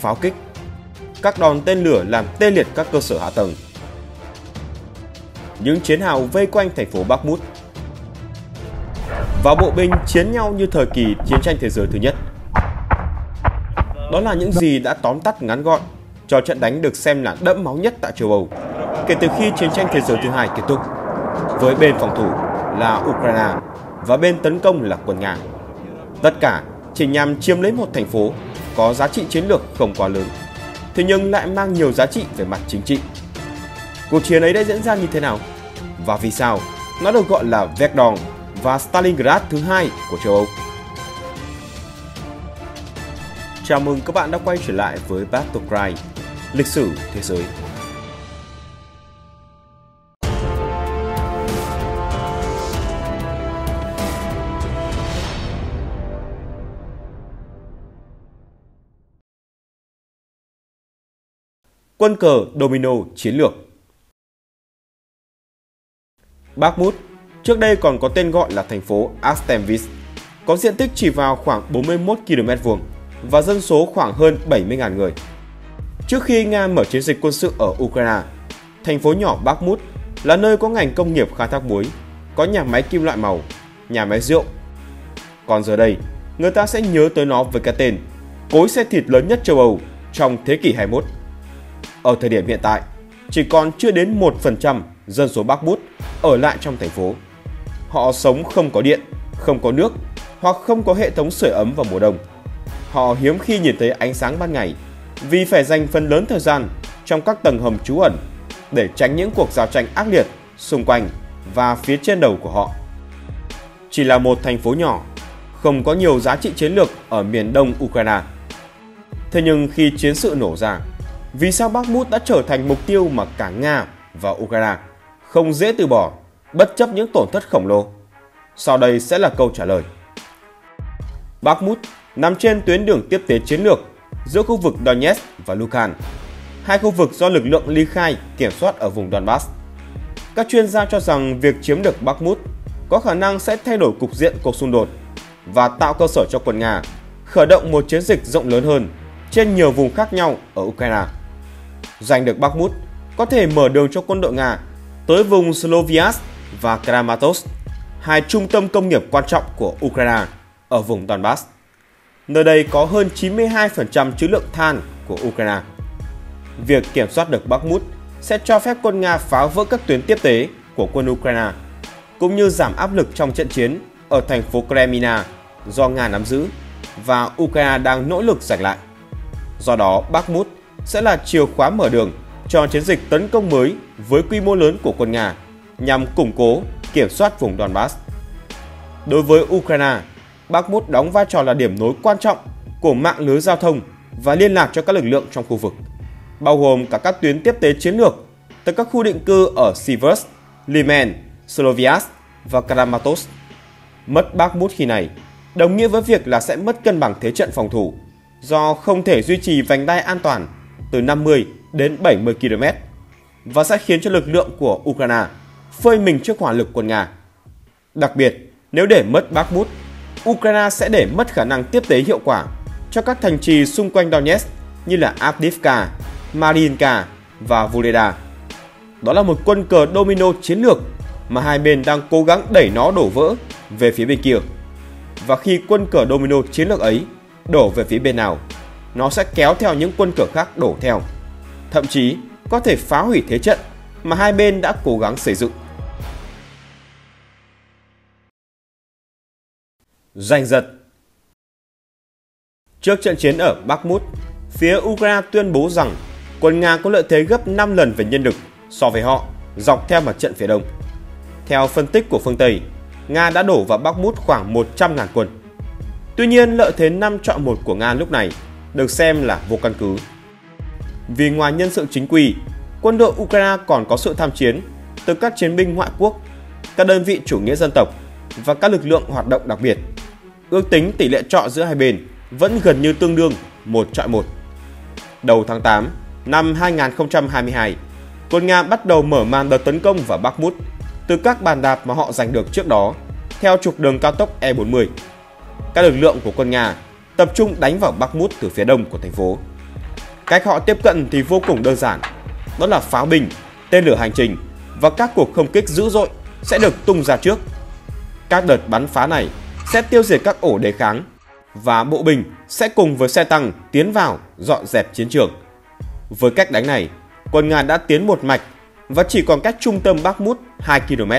pháo kích. Các đòn tên lửa làm tê liệt các cơ sở hạ tầng. Những chiến hào vây quanh thành phố Bakhmut. Và bộ binh chiến nhau như thời kỳ chiến tranh thế giới thứ nhất. Đó là những gì đã tóm tắt ngắn gọn cho trận đánh được xem là đẫm máu nhất tại châu Âu kể từ khi chiến tranh thế giới thứ hai kết thúc, với bên phòng thủ là Ukraine và bên tấn công là quân Nga. Tất cả chỉ nhằm chiếm lấy một thành phố có giá trị chiến lược không quá lớn, thế nhưng lại mang nhiều giá trị về mặt chính trị. Cuộc chiến ấy đã diễn ra như thế nào? Và vì sao nó được gọi là Verdun và Stalingrad thứ hai của châu Âu? Chào mừng các bạn đã quay trở lại với BATTLECRY, lịch sử thế giới. Quân cờ domino chiến lược. Bakhmut trước đây còn có tên gọi là thành phố Artemivsk, có diện tích chỉ vào khoảng 41 km² và dân số khoảng hơn 70.000 người. Trước khi Nga mở chiến dịch quân sự ở Ukraine, thành phố nhỏ Bakhmut là nơi có ngành công nghiệp khai thác muối, có nhà máy kim loại màu, nhà máy rượu. Còn giờ đây, người ta sẽ nhớ tới nó với cái tên cối xe thịt lớn nhất châu Âu trong thế kỷ 21. Ở thời điểm hiện tại, chỉ còn chưa đến 1% dân số Bakhmut ở lại trong thành phố. Họ sống không có điện, không có nước hoặc không có hệ thống sưởi ấm vào mùa đông. Họ hiếm khi nhìn thấy ánh sáng ban ngày vì phải dành phần lớn thời gian trong các tầng hầm trú ẩn để tránh những cuộc giao tranh ác liệt xung quanh và phía trên đầu của họ. Chỉ là một thành phố nhỏ, không có nhiều giá trị chiến lược ở miền đông Ukraine. Thế nhưng khi chiến sự nổ ra, vì sao Bakhmut đã trở thành mục tiêu mà cả Nga và Ukraine không dễ từ bỏ, bất chấp những tổn thất khổng lồ? Sau đây sẽ là câu trả lời. Bakhmut nằm trên tuyến đường tiếp tế chiến lược giữa khu vực Donetsk và Luhansk, hai khu vực do lực lượng ly khai kiểm soát ở vùng Donbass. Các chuyên gia cho rằng việc chiếm được Bakhmut có khả năng sẽ thay đổi cục diện cuộc xung đột và tạo cơ sở cho quân Nga khởi động một chiến dịch rộng lớn hơn trên nhiều vùng khác nhau ở Ukraine. Giành được Bakhmut có thể mở đường cho quân đội Nga tới vùng Sloviansk và Kramatorsk, hai trung tâm công nghiệp quan trọng của Ukraine ở vùng Donbass. Nơi đây có hơn 92% trữ lượng than của Ukraine. Việc kiểm soát được Bakhmut sẽ cho phép quân Nga phá vỡ các tuyến tiếp tế của quân Ukraine, cũng như giảm áp lực trong trận chiến ở thành phố Kremina do Nga nắm giữ và Ukraine đang nỗ lực giành lại. Do đó, Bakhmut sẽ là chìa khóa mở đường cho chiến dịch tấn công mới với quy mô lớn của quân Nga nhằm củng cố, kiểm soát vùng Donbass. Đối với Ukraine, Bakhmut đóng vai trò là điểm nối quan trọng của mạng lưới giao thông và liên lạc cho các lực lượng trong khu vực, bao gồm cả các tuyến tiếp tế chiến lược tới các khu định cư ở Siversk, Liman, Sloviansk và Kramatorsk. Mất Bakhmut khi này đồng nghĩa với việc là sẽ mất cân bằng thế trận phòng thủ do không thể duy trì vành đai an toàn từ 50 đến 70 km và sẽ khiến cho lực lượng của Ukraine phơi mình trước hỏa lực quân Nga. Đặc biệt, nếu để mất Bakhmut, Ukraine sẽ để mất khả năng tiếp tế hiệu quả cho các thành trì xung quanh Donetsk như là Avdiivka, Mariinka và Vuledar. Đó là một quân cờ domino chiến lược mà hai bên đang cố gắng đẩy nó đổ vỡ về phía bên kia. Và khi quân cờ domino chiến lược ấy đổ về phía bên nào, nó sẽ kéo theo những quân cờ khác đổ theo, thậm chí có thể phá hủy thế trận mà hai bên đã cố gắng xây dựng. Giành giật. Trước trận chiến ở Bakhmut, phía Ukraine tuyên bố rằng quân Nga có lợi thế gấp 5 lần về nhân lực so với họ dọc theo mặt trận phía đông. Theo phân tích của phương Tây, Nga đã đổ vào Bakhmut khoảng 100.000 quân. Tuy nhiên, lợi thế 5-1 của Nga lúc này được xem là vô căn cứ. Vì ngoài nhân sự chính quy, quân đội Ukraine còn có sự tham chiến từ các chiến binh ngoại quốc, các đơn vị chủ nghĩa dân tộc và các lực lượng hoạt động đặc biệt. Ước tính tỷ lệ chọi giữa hai bên vẫn gần như tương đương 1-1. Đầu tháng 8 năm 2022, quân Nga bắt đầu mở màn đợt tấn công vào Bakhmut từ các bàn đạp mà họ giành được trước đó theo trục đường cao tốc E40. Các lực lượng của quân Nga tập trung đánh vào Bakhmut từ phía đông của thành phố, Cách họ tiếp cận thì vô cùng đơn giản, đó là pháo binh, tên lửa hành trình và các cuộc không kích dữ dội sẽ được tung ra trước. Các đợt bắn phá này sẽ tiêu diệt các ổ đề kháng và bộ binh sẽ cùng với xe tăng tiến vào dọn dẹp chiến trường. Với cách đánh này, quân Nga đã tiến một mạch và chỉ còn cách trung tâm Bakhmut 2 km.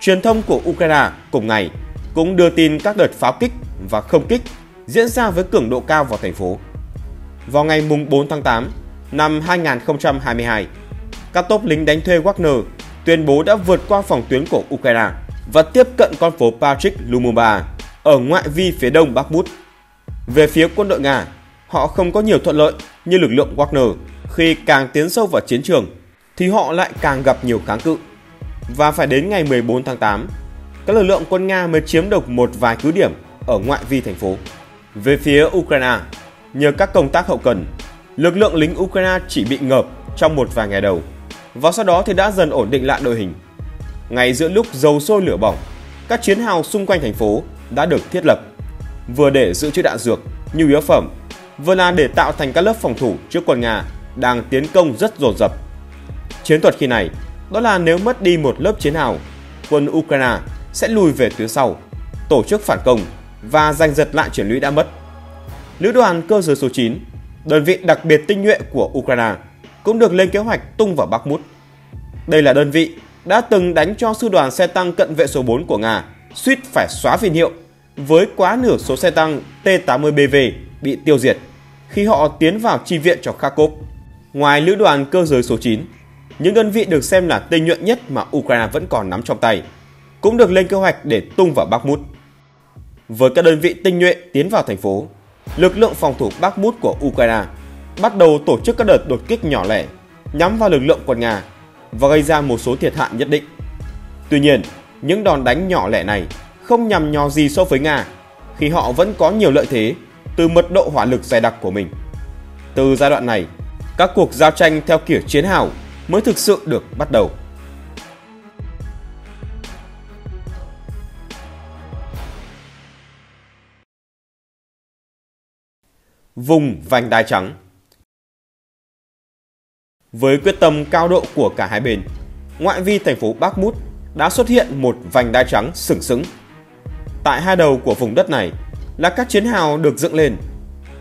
Truyền thông của Ukraine cùng ngày cũng đưa tin các đợt pháo kích và không kích diễn ra với cường độ cao vào thành phố. Vào ngày 4 tháng 8 năm 2022, các tốp lính đánh thuê Wagner tuyên bố đã vượt qua phòng tuyến của Ukraine và tiếp cận con phố Patrick Lumumba ở ngoại vi phía đông Bakhmut. Về phía quân đội Nga, họ không có nhiều thuận lợi như lực lượng Wagner, khi càng tiến sâu vào chiến trường thì họ lại càng gặp nhiều kháng cự. Và phải đến ngày 14 tháng 8, các lực lượng quân Nga mới chiếm được một vài cứ điểm ở ngoại vi thành phố. Về phía Ukraine, nhờ các công tác hậu cần, lực lượng lính Ukraine chỉ bị ngợp trong một vài ngày đầu và sau đó thì đã dần ổn định lại đội hình. Ngay giữa lúc dầu sôi lửa bỏng, các chiến hào xung quanh thành phố đã được thiết lập, vừa để giữ trữ đạn dược, nhu yếu phẩm, vừa là để tạo thành các lớp phòng thủ trước quân Nga đang tiến công rất dồn dập. Chiến thuật khi này đó là nếu mất đi một lớp chiến hào, quân Ukraine sẽ lùi về tuyến sau, tổ chức phản công và giành giật lại chuyển lũy đã mất. Lữ đoàn cơ giới số 9, đơn vị đặc biệt tinh nhuệ của Ukraine, cũng được lên kế hoạch tung vào Bakhmut. Đây là đơn vị đã từng đánh cho sư đoàn xe tăng cận vệ số 4 của Nga suýt phải xóa phiên hiệu với quá nửa số xe tăng T-80BV bị tiêu diệt khi họ tiến vào chi viện cho Kharkov. Ngoài lữ đoàn cơ giới số 9, những đơn vị được xem là tinh nhuệ nhất mà Ukraine vẫn còn nắm trong tay cũng được lên kế hoạch để tung vào Bakhmut. Với các đơn vị tinh nhuệ tiến vào thành phố, lực lượng phòng thủ Bakhmut của Ukraine bắt đầu tổ chức các đợt đột kích nhỏ lẻ nhắm vào lực lượng quân Nga và gây ra một số thiệt hại nhất định. Tuy nhiên, những đòn đánh nhỏ lẻ này không nhằm nhò gì so với Nga khi họ vẫn có nhiều lợi thế từ mật độ hỏa lực dày đặc của mình. Từ giai đoạn này, các cuộc giao tranh theo kiểu chiến hào mới thực sự được bắt đầu. Vùng vành đai trắng. Với quyết tâm cao độ của cả hai bên, ngoại vi thành phố Bakhmut đã xuất hiện một vành đai trắng sừng sững. Tại hai đầu của vùng đất này là các chiến hào được dựng lên.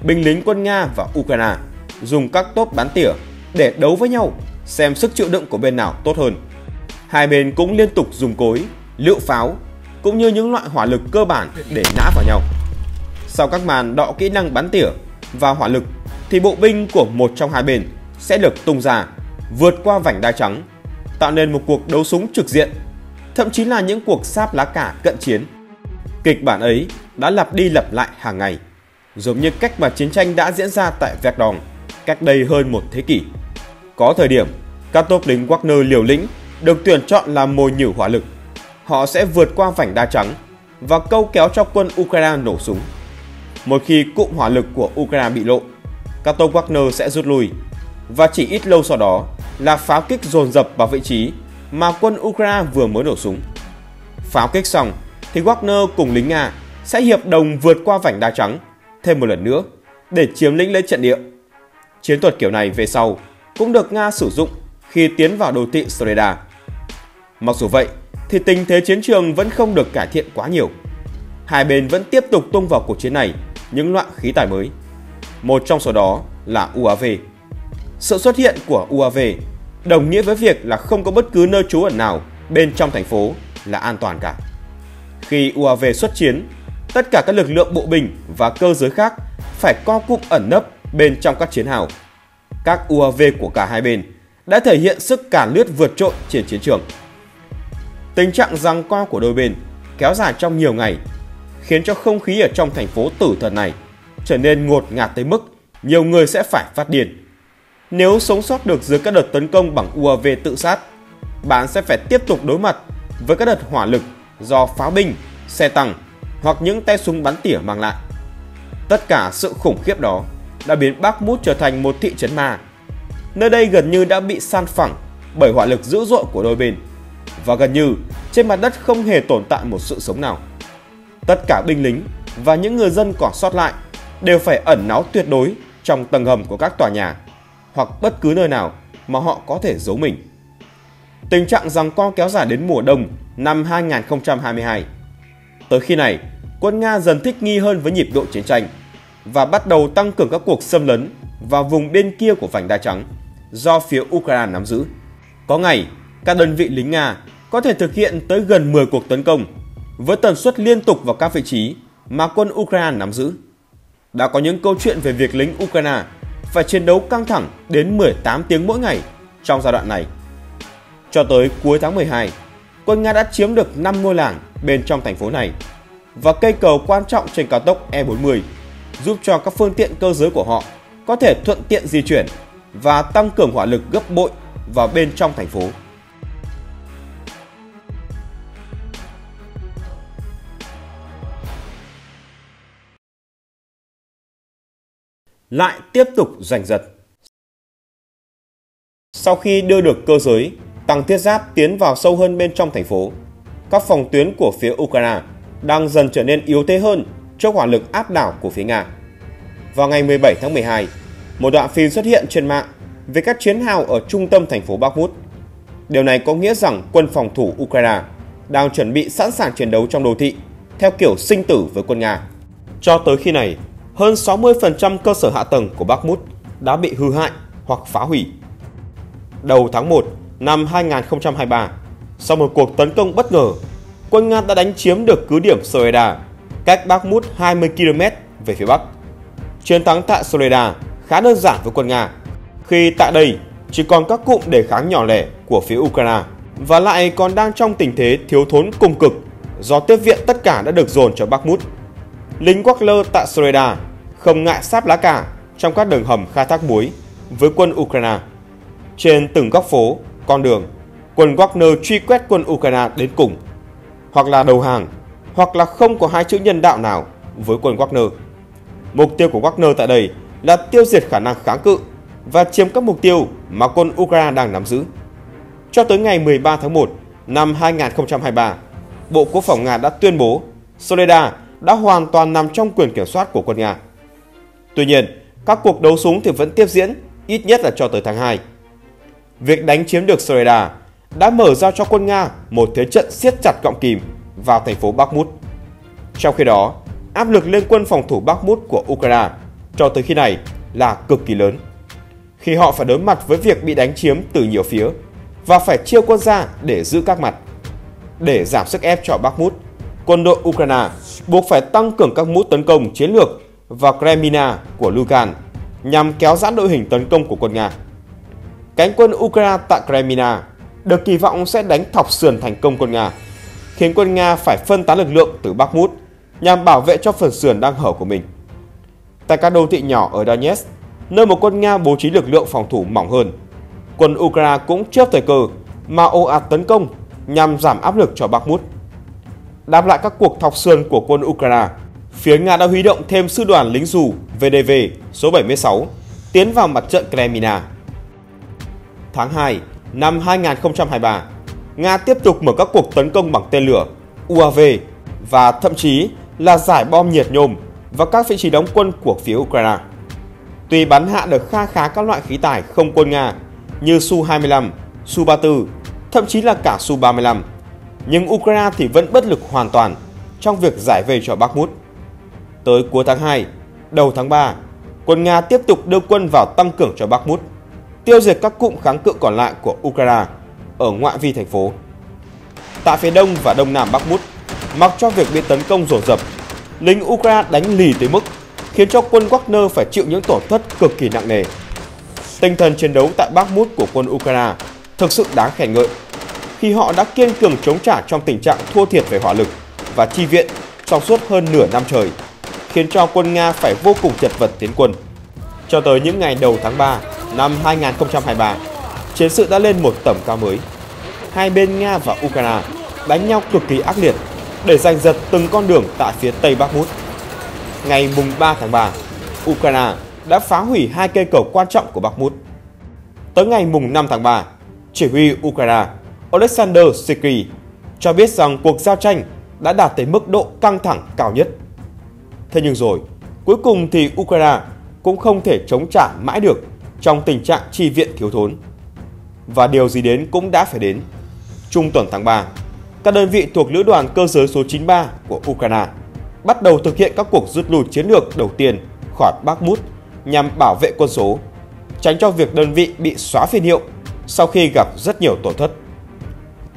Binh lính quân Nga và Ukraine dùng các tốp bắn tỉa để đấu với nhau xem sức chịu đựng của bên nào tốt hơn. Hai bên cũng liên tục dùng cối, lựu pháo cũng như những loại hỏa lực cơ bản để nã vào nhau. Sau các màn đọ kỹ năng bắn tỉa và hỏa lực thì bộ binh của một trong hai bên sẽ được tung ra vượt qua vành đai trắng, tạo nên một cuộc đấu súng trực diện, thậm chí là những cuộc sáp lá cả cận chiến. Kịch bản ấy đã lặp đi lặp lại hàng ngày, giống như cách mà chiến tranh đã diễn ra tại Verdun cách đây hơn một thế kỷ. Có thời điểm, các tốp lính Wagner liều lĩnh được tuyển chọn làm mồi nhử hỏa lực. Họ sẽ vượt qua vành đai trắng và câu kéo cho quân Ukraine nổ súng. Một khi cụm hỏa lực của Ukraine bị lộ, các tốp Wagner sẽ rút lui và chỉ ít lâu sau đó là pháo kích dồn dập vào vị trí mà quân Ukraine vừa mới nổ súng. Pháo kích xong thì Wagner cùng lính Nga sẽ hiệp đồng vượt qua vành đai trắng thêm một lần nữa để chiếm lĩnh lấy trận địa. Chiến thuật kiểu này về sau cũng được Nga sử dụng khi tiến vào đô thị Soledar. Mặc dù vậy thì tình thế chiến trường vẫn không được cải thiện quá nhiều. Hai bên vẫn tiếp tục tung vào cuộc chiến này những loại khí tài mới. Một trong số đó là UAV. Sự xuất hiện của UAV đồng nghĩa với việc là không có bất cứ nơi trú ẩn nào bên trong thành phố là an toàn cả. Khi UAV xuất chiến, tất cả các lực lượng bộ binh và cơ giới khác phải co cụm ẩn nấp bên trong các chiến hào. Các UAV của cả hai bên đã thể hiện sức cản lướt vượt trội trên chiến trường. Tình trạng giằng co của đôi bên kéo dài trong nhiều ngày, khiến cho không khí ở trong thành phố tử thần này trở nên ngột ngạt tới mức nhiều người sẽ phải phát điên. Nếu sống sót được dưới các đợt tấn công bằng UAV tự sát, bạn sẽ phải tiếp tục đối mặt với các đợt hỏa lực do pháo binh, xe tăng hoặc những tay súng bắn tỉa mang lại. Tất cả sự khủng khiếp đó đã biến Bakhmut trở thành một thị trấn ma. Nơi đây gần như đã bị san phẳng bởi hỏa lực dữ dội của đôi bên và gần như trên mặt đất không hề tồn tại một sự sống nào. Tất cả binh lính và những người dân còn sót lại đều phải ẩn náu tuyệt đối trong tầng hầm của các tòa nhà hoặc bất cứ nơi nào mà họ có thể giấu mình. Tình trạng giằng co kéo dài đến mùa đông năm 2022. Tới khi này, quân Nga dần thích nghi hơn với nhịp độ chiến tranh và bắt đầu tăng cường các cuộc xâm lấn vào vùng bên kia của vành đai trắng do phía Ukraine nắm giữ. Có ngày, các đơn vị lính Nga có thể thực hiện tới gần 10 cuộc tấn công với tần suất liên tục vào các vị trí mà quân Ukraine nắm giữ. Đã có những câu chuyện về việc lính Ukraine phải chiến đấu căng thẳng đến 18 tiếng mỗi ngày trong giai đoạn này. Cho tới cuối tháng 12, quân Nga đã chiếm được 5 ngôi làng bên trong thành phố này và cây cầu quan trọng trên cao tốc E40 giúp cho các phương tiện cơ giới của họ có thể thuận tiện di chuyển và tăng cường hỏa lực gấp bội vào bên trong thành phố. Lại tiếp tục giành giật. Sau khi đưa được cơ giới, tăng thiết giáp tiến vào sâu hơn bên trong thành phố, các phòng tuyến của phía Ukraine đang dần trở nên yếu thế hơn trước hỏa lực áp đảo của phía Nga. Vào ngày 17 tháng 12, một đoạn phim xuất hiện trên mạng về các chiến hào ở trung tâm thành phố Bakhmut. Điều này có nghĩa rằng quân phòng thủ Ukraine đang chuẩn bị sẵn sàng chiến đấu trong đô thị theo kiểu sinh tử với quân Nga. Cho tới khi này, hơn 60% cơ sở hạ tầng của Bakhmut đã bị hư hại hoặc phá hủy. Đầu tháng 1 năm 2023, sau một cuộc tấn công bất ngờ, quân Nga đã đánh chiếm được cứ điểm Soledar, cách Bakhmut 20 km về phía bắc. Chiến thắng tại Soledar khá đơn giản với quân Nga, khi tại đây chỉ còn các cụm đề kháng nhỏ lẻ của phía Ukraine và lại còn đang trong tình thế thiếu thốn cùng cực do tiếp viện tất cả đã được dồn cho Bakhmut. Lính Wagner tại Soledar không ngại sáp lá cả trong các đường hầm khai thác muối với quân Ukraine. Trên từng góc phố, con đường, quân Wagner truy quét quân Ukraine đến cùng, hoặc là đầu hàng, hoặc là không có hai chữ nhân đạo nào với quân Wagner. Mục tiêu của Wagner tại đây là tiêu diệt khả năng kháng cự và chiếm các mục tiêu mà quân Ukraine đang nắm giữ. Cho tới ngày 13 tháng 1 năm 2023, Bộ Quốc phòng Nga đã tuyên bố Soledar đã hoàn toàn nằm trong quyền kiểm soát của quân Nga. Tuy nhiên, các cuộc đấu súng thì vẫn tiếp diễn, ít nhất là cho tới tháng 2. Việc đánh chiếm được Soledar đã mở ra cho quân Nga một thế trận siết chặt cọng kìm vào thành phố Bakhmut. Trong khi đó, áp lực lên quân phòng thủ Bakhmut của Ukraine cho tới khi này là cực kỳ lớn, khi họ phải đối mặt với việc bị đánh chiếm từ nhiều phía và phải chia quân ra để giữ các mặt. Để giảm sức ép cho Bakhmut, quân đội Ukraine buộc phải tăng cường các mũi tấn công chiến lược vào Kremina của Luhansk nhằm kéo giãn đội hình tấn công của quân Nga. Cánh quân Ukraine tại Kremina được kỳ vọng sẽ đánh thọc sườn thành công quân Nga, khiến quân Nga phải phân tán lực lượng từ Bakhmut nhằm bảo vệ cho phần sườn đang hở của mình. Tại các đô thị nhỏ ở Donetsk, nơi một quân Nga bố trí lực lượng phòng thủ mỏng hơn, quân Ukraine cũng chớp thời cơ mà ồ ạt tấn công nhằm giảm áp lực cho Bakhmut. Đáp lại các cuộc thọc sườn của quân Ukraine, phía Nga đã huy động thêm sư đoàn lính dù VDV số 76 tiến vào mặt trận Kremina. Tháng 2 năm 2023, Nga tiếp tục mở các cuộc tấn công bằng tên lửa, UAV và thậm chí là giải bom nhiệt nhôm vào các vị trí đóng quân của phía Ukraine. Tuy bắn hạ được kha khá các loại khí tải không quân Nga như Su-25, Su-34, thậm chí là cả Su-35, nhưng Ukraine thì vẫn bất lực hoàn toàn trong việc giải vây cho Bakhmut. Tới cuối tháng 2, đầu tháng 3, quân Nga tiếp tục đưa quân vào tăng cường cho Bakhmut, tiêu diệt các cụm kháng cự còn lại của Ukraine ở ngoại vi thành phố. Tại phía đông và đông nam Bakhmut, mặc cho việc bị tấn công dồn dập, lính Ukraine đánh lì tới mức khiến cho quân Wagner phải chịu những tổn thất cực kỳ nặng nề. Tinh thần chiến đấu tại Bakhmut của quân Ukraine thực sự đáng khen ngợi, khi họ đã kiên cường chống trả trong tình trạng thua thiệt về hỏa lực và chi viện trong suốt hơn nửa năm trời, khiến cho quân Nga phải vô cùng chật vật tiến quân. Cho tới những ngày đầu tháng 3 năm 2023, chiến sự đã lên một tầm cao mới. Hai bên Nga và Ukraine đánh nhau cực kỳ ác liệt để giành giật từng con đường tại phía tây Bakhmut. Ngày 3 tháng 3, Ukraine đã phá hủy hai cây cầu quan trọng của Bakhmut. Tới ngày 5 tháng 3, chỉ huy Ukraine Alexander Siky cho biết rằng cuộc giao tranh đã đạt tới mức độ căng thẳng cao nhất. Thế nhưng rồi, cuối cùng thì Ukraine cũng không thể chống trả mãi được trong tình trạng chi viện thiếu thốn. Và điều gì đến cũng đã phải đến. Trung tuần tháng 3, các đơn vị thuộc Lữ đoàn Cơ giới số 93 của Ukraine bắt đầu thực hiện các cuộc rút lui chiến lược đầu tiên khỏi Bakhmut nhằm bảo vệ quân số, tránh cho việc đơn vị bị xóa phiên hiệu sau khi gặp rất nhiều tổn thất.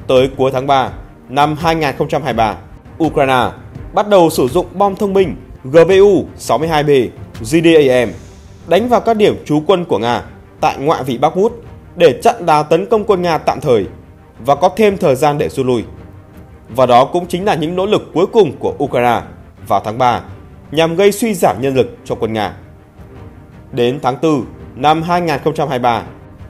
Tới cuối tháng 3 năm 2023, Ukraine bắt đầu sử dụng bom thông minh GBU-62B JDAM đánh vào các điểm trú quân của Nga tại ngoại vi Bakhmut để chặn đà tấn công quân Nga tạm thời và có thêm thời gian để rút lui. Và đó cũng chính là những nỗ lực cuối cùng của Ukraine vào tháng 3 nhằm gây suy giảm nhân lực cho quân Nga. Đến tháng 4 năm 2023,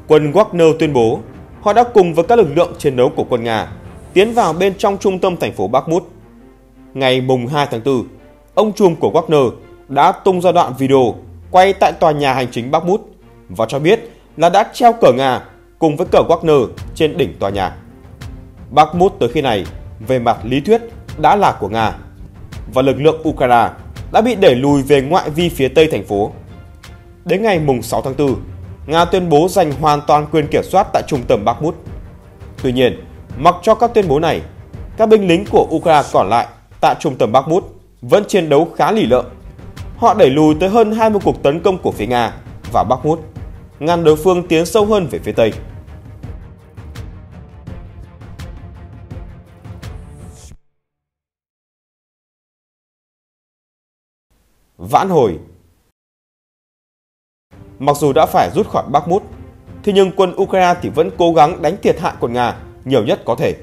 quân Wagner tuyên bố họ đã cùng với các lực lượng chiến đấu của quân Nga tiến vào bên trong trung tâm thành phố Bakhmut. Ngày mùng 2 tháng 4, ông trùm của Wagner đã tung ra đoạn video quay tại tòa nhà hành chính Bakhmut và cho biết là đã treo cờ Nga cùng với cờ Wagner trên đỉnh tòa nhà. Bakhmut tới khi này về mặt lý thuyết đã là của Nga và lực lượng Ukraine đã bị đẩy lùi về ngoại vi phía tây thành phố. Đến ngày mùng 6 tháng 4, Nga tuyên bố giành hoàn toàn quyền kiểm soát tại trung tâm Bakhmut. Tuy nhiên, mặc cho các tuyên bố này, các binh lính của Ukraine còn lại tại trung tâm Bakhmut vẫn chiến đấu khá lì lợm. Họ đẩy lùi tới hơn 20 cuộc tấn công của phía Nga và Bakhmut, ngăn đối phương tiến sâu hơn về phía tây. Vãn hồi. Mặc dù đã phải rút khỏi Bakhmut, thế nhưng quân Ukraine thì vẫn cố gắng đánh thiệt hại quân Nga nhiều nhất có thể.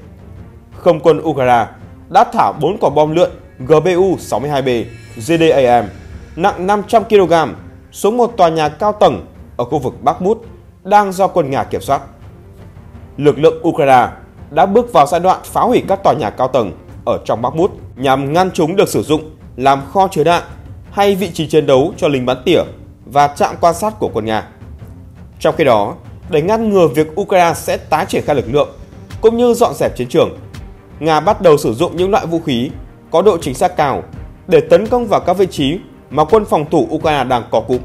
Không quân Ukraine đã thả 4 quả bom lượn GBU-62B JDAM nặng 500 kg xuống một tòa nhà cao tầng ở khu vực Bakhmut đang do quân Nga kiểm soát. Lực lượng Ukraine đã bước vào giai đoạn phá hủy các tòa nhà cao tầng ở trong Bakhmut nhằm ngăn chúng được sử dụng làm kho chứa đạn hay vị trí chiến đấu cho lính bắn tỉa và trạm quan sát của quân Nga. Trong khi đó, để ngăn ngừa việc Ukraine sẽ tái triển khai lực lượng cũng như dọn dẹp chiến trường, Nga bắt đầu sử dụng những loại vũ khí có độ chính xác cao để tấn công vào các vị trí mà quân phòng thủ Ukraine đang co cụm.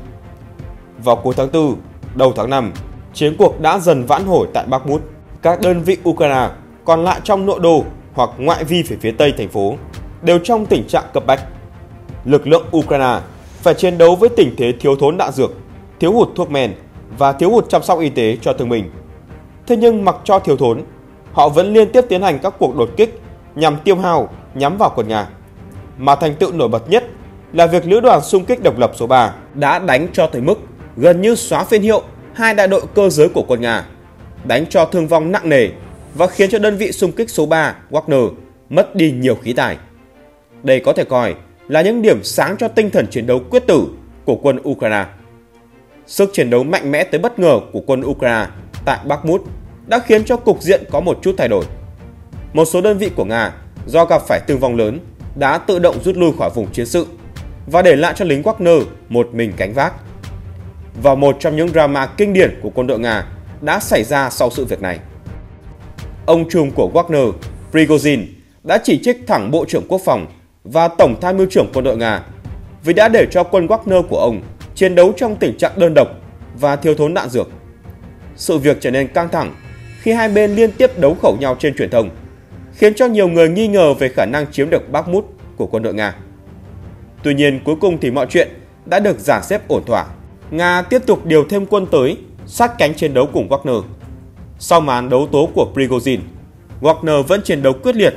Vào cuối tháng 4, đầu tháng 5, chiến cuộc đã dần vãn hồi tại Bakhmut. Các đơn vị Ukraine còn lại trong nội đô hoặc ngoại vi về phía tây thành phố đều trong tình trạng cấp bách. Lực lượng Ukraine phải chiến đấu với tình thế thiếu thốn đạn dược, thiếu hụt thuốc men và thiếu hụt chăm sóc y tế cho thương binh. Thế nhưng mặc cho thiếu thốn, họ vẫn liên tiếp tiến hành các cuộc đột kích nhằm tiêu hao nhắm vào quân Nga. Mà thành tựu nổi bật nhất là việc lữ đoàn xung kích độc lập số 3 đã đánh cho tới mức gần như xóa phiên hiệu hai đại đội cơ giới của quân Nga, đánh cho thương vong nặng nề và khiến cho đơn vị xung kích số 3 Wagner mất đi nhiều khí tài. Đây có thể coi là những điểm sáng cho tinh thần chiến đấu quyết tử của quân Ukraine. Sức chiến đấu mạnh mẽ tới bất ngờ của quân Ukraine tại Bakhmut đã khiến cho cục diện có một chút thay đổi. Một số đơn vị của Nga do gặp phải thương vong lớn đã tự động rút lui khỏi vùng chiến sự và để lại cho lính Wagner một mình gánh vác. Và một trong những drama kinh điển của quân đội Nga đã xảy ra sau sự việc này. Ông trùm của Wagner, Prigozhin, đã chỉ trích thẳng Bộ trưởng Quốc phòng và Tổng tham mưu trưởng quân đội Nga vì đã để cho quân Wagner của ông chiến đấu trong tình trạng đơn độc và thiếu thốn đạn dược. Sự việc trở nên căng thẳng khi hai bên liên tiếp đấu khẩu nhau trên truyền thông, khiến cho nhiều người nghi ngờ về khả năng chiếm được Bakhmut của quân đội Nga. Tuy nhiên cuối cùng thì mọi chuyện đã được dàn xếp ổn thỏa. Nga tiếp tục điều thêm quân tới sát cánh chiến đấu cùng Wagner. Sau màn đấu tố của Prigozhin, Wagner vẫn chiến đấu quyết liệt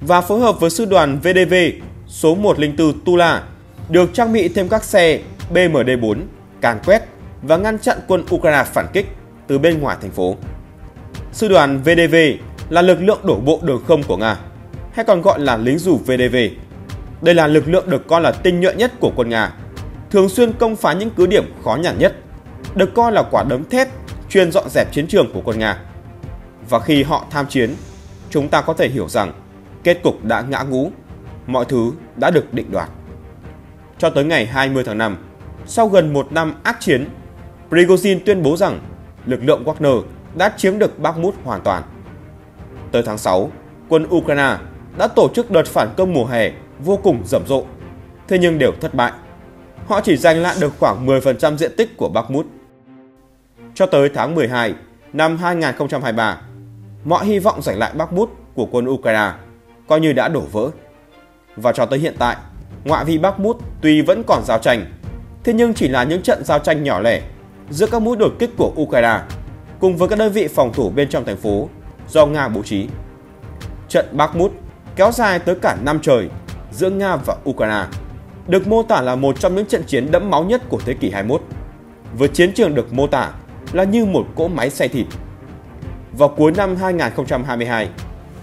và phối hợp với sư đoàn VDV số 104 Tula được trang bị thêm các xe BMD-4 càn quét và ngăn chặn quân Ukraine phản kích từ bên ngoài thành phố. Sư đoàn VDV là lực lượng đổ bộ đường không của Nga, hay còn gọi là lính dù VDV. Đây là lực lượng được coi là tinh nhuệ nhất của quân Nga, thường xuyên công phá những cứ điểm khó nhằn nhất, được coi là quả đấm thép chuyên dọn dẹp chiến trường của quân Nga. Và khi họ tham chiến, chúng ta có thể hiểu rằng kết cục đã ngã ngũ, mọi thứ đã được định đoạt. Cho tới ngày 20 tháng 5, sau gần một năm ác chiến, Prigozhin tuyên bố rằng lực lượng Wagner đã chiếm được Bakhmut hoàn toàn. Tới tháng 6, quân Ukraine đã tổ chức đợt phản công mùa hè vô cùng rầm rộ, thế nhưng đều thất bại. họ chỉ giành lại được khoảng 10% diện tích của Bakhmut. Cho tới tháng 12 năm 2023, mọi hy vọng giành lại Bakhmut của quân Ukraine coi như đã đổ vỡ. Và cho tới hiện tại, ngoại vi Bakhmut tuy vẫn còn giao tranh, thế nhưng chỉ là những trận giao tranh nhỏ lẻ giữa các mũi đột kích của Ukraine cùng với các đơn vị phòng thủ bên trong thành phố do Nga bố trí. Trận Bakhmut kéo dài tới cả năm trời giữa Nga và Ukraine được mô tả là một trong những trận chiến đẫm máu nhất của thế kỷ 21, với chiến trường được mô tả là như một cỗ máy xay thịt. Vào cuối năm 2022,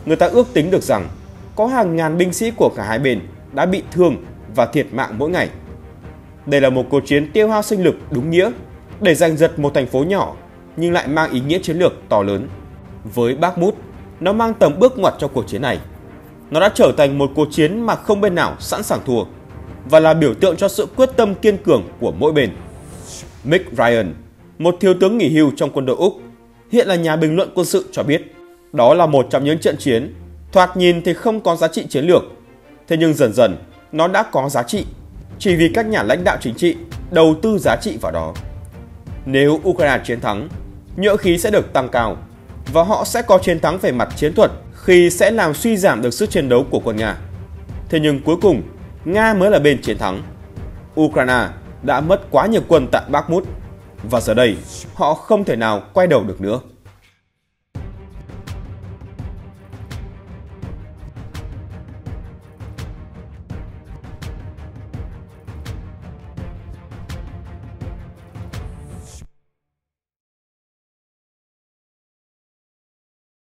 người ta ước tính được rằng có hàng ngàn binh sĩ của cả hai bên đã bị thương và thiệt mạng mỗi ngày. Đây là một cuộc chiến tiêu hao sinh lực đúng nghĩa để giành giật một thành phố nhỏ nhưng lại mang ý nghĩa chiến lược to lớn. Với Bakhmut, nó mang tầm bước ngoặt trong cuộc chiến này. Nó đã trở thành một cuộc chiến mà không bên nào sẵn sàng thua và là biểu tượng cho sự quyết tâm kiên cường của mỗi bên. Mick Ryan, một thiếu tướng nghỉ hưu trong quân đội Úc, hiện là nhà bình luận quân sự cho biết đó là một trong những trận chiến thoạt nhìn thì không có giá trị chiến lược, thế nhưng dần dần nó đã có giá trị chỉ vì các nhà lãnh đạo chính trị đầu tư giá trị vào đó. Nếu Ukraine chiến thắng, nhựa khí sẽ được tăng cao và họ sẽ có chiến thắng về mặt chiến thuật khi sẽ làm suy giảm được sức chiến đấu của quân Nga. Thế nhưng cuối cùng, Nga mới là bên chiến thắng. Ukraine đã mất quá nhiều quân tại Bakhmut và giờ đây họ không thể nào quay đầu được nữa.